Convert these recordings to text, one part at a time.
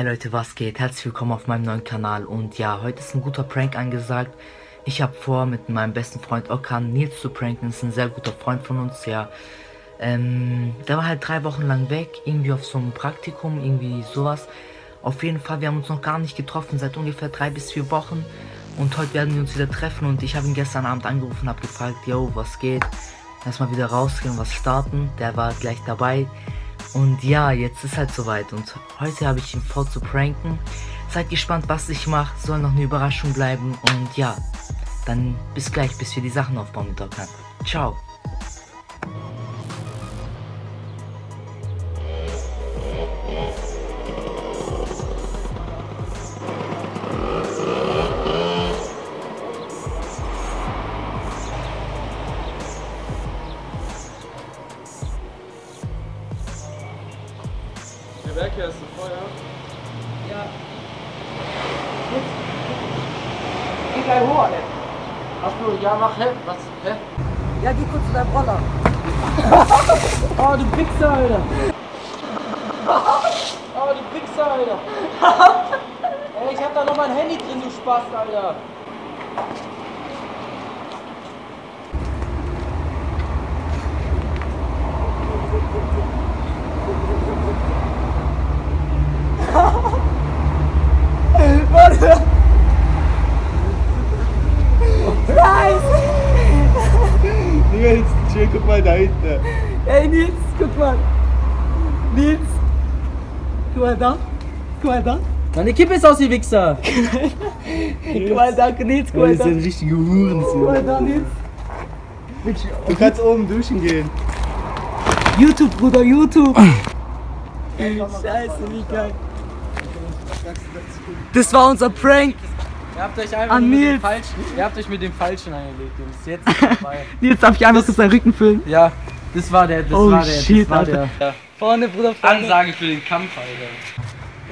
Hey Leute, was geht? Herzlich willkommen auf meinem neuen Kanal und ja, heute ist ein guter Prank angesagt. Ich habe vor, mit meinem besten Freund Okan Nils zu pranken, ist ein sehr guter Freund von uns, ja. Der war halt 3 Wochen lang weg, irgendwie auf so einem Praktikum, irgendwie sowas. Auf jeden Fall, wir haben uns noch gar nicht getroffen, seit ungefähr 3 bis 4 Wochen. Und heute werden wir uns wieder treffen und ich habe ihn gestern Abend angerufen und habe gefragt, yo, was geht? Lass mal wieder rausgehen und was starten. Der war gleich dabei. Und ja, jetzt ist halt soweit und heute habe ich ihn vor zu pranken. Seid gespannt, was ich mache, soll noch eine Überraschung bleiben und ja, dann bis gleich, bis wir die Sachen aufbauen mit Okan. Ciao! Werkherr ist im Feuer. Ja. Geh gleich hoch, Alter. Ach du, ja, mach, hä? Was? Hä? Ja, geh kurz zu deinem Roller. Oh, du Wichser, Alter. Oh, du Wichser, Alter. Ey, ich hab da noch mein Handy drin, du Spaß, Alter. Guck mal da hinten. Ey Nils, guck mal. Nils. Guck mal da. Guck mal da. Deine Kippe ist aus, die Wichser. Guck mal da, Nils. Guck mal da. Das sind richtige Huren. Guck mal da, Nils. Du kannst oben duschen gehen. YouTube, Bruder, YouTube. Scheiße, wie geil. Das war unser Prank. Ihr habt euch einfach mit dem Falschen angelegt, Jungs. Jetzt ist es vorbei. Jetzt darf ich einfach kurz seinen Rücken füllen. Ja, das war der, das war der. Vorne, Bruder, vorne. Ansage für den Kampf, Alter.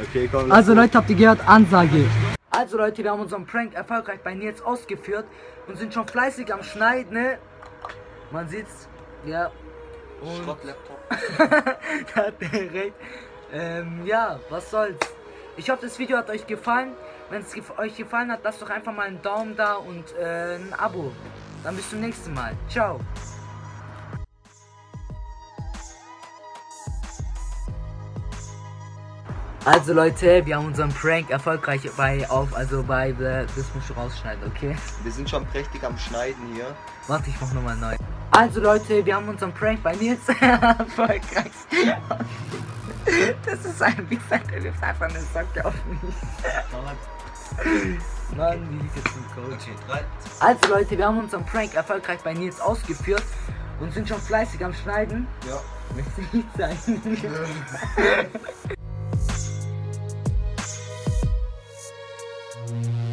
Okay, komm. Also Leute, habt ihr gehört? Ansage. Also Leute, wir haben unseren Prank erfolgreich bei Nils ausgeführt und sind schon fleißig am Schneiden, ne? Man sieht's, ja. Schrott-Laptop. Da hat der recht. Ja, was soll's. Ich hoffe, das Video hat euch gefallen. Wenn es euch gefallen hat, lasst doch einfach mal einen Daumen da und ein Abo. Dann bis zum nächsten Mal. Ciao. Also Leute, wir haben unseren Prank erfolgreich das muss ich rausschneiden, okay? Wir sind schon prächtig am Schneiden hier. Warte, ich mach nochmal neu. Also Leute, wir haben unseren Prank bei Nils erfolgreich. Das ist ein Wichser, der wirft einfach eine Socke auf mich. Mann, wie liegt jetzt ein Coach? Also Leute, wir haben unseren Prank erfolgreich bei Nils ausgeführt und sind schon fleißig am Schneiden. Ja. Möchte ich nicht sein.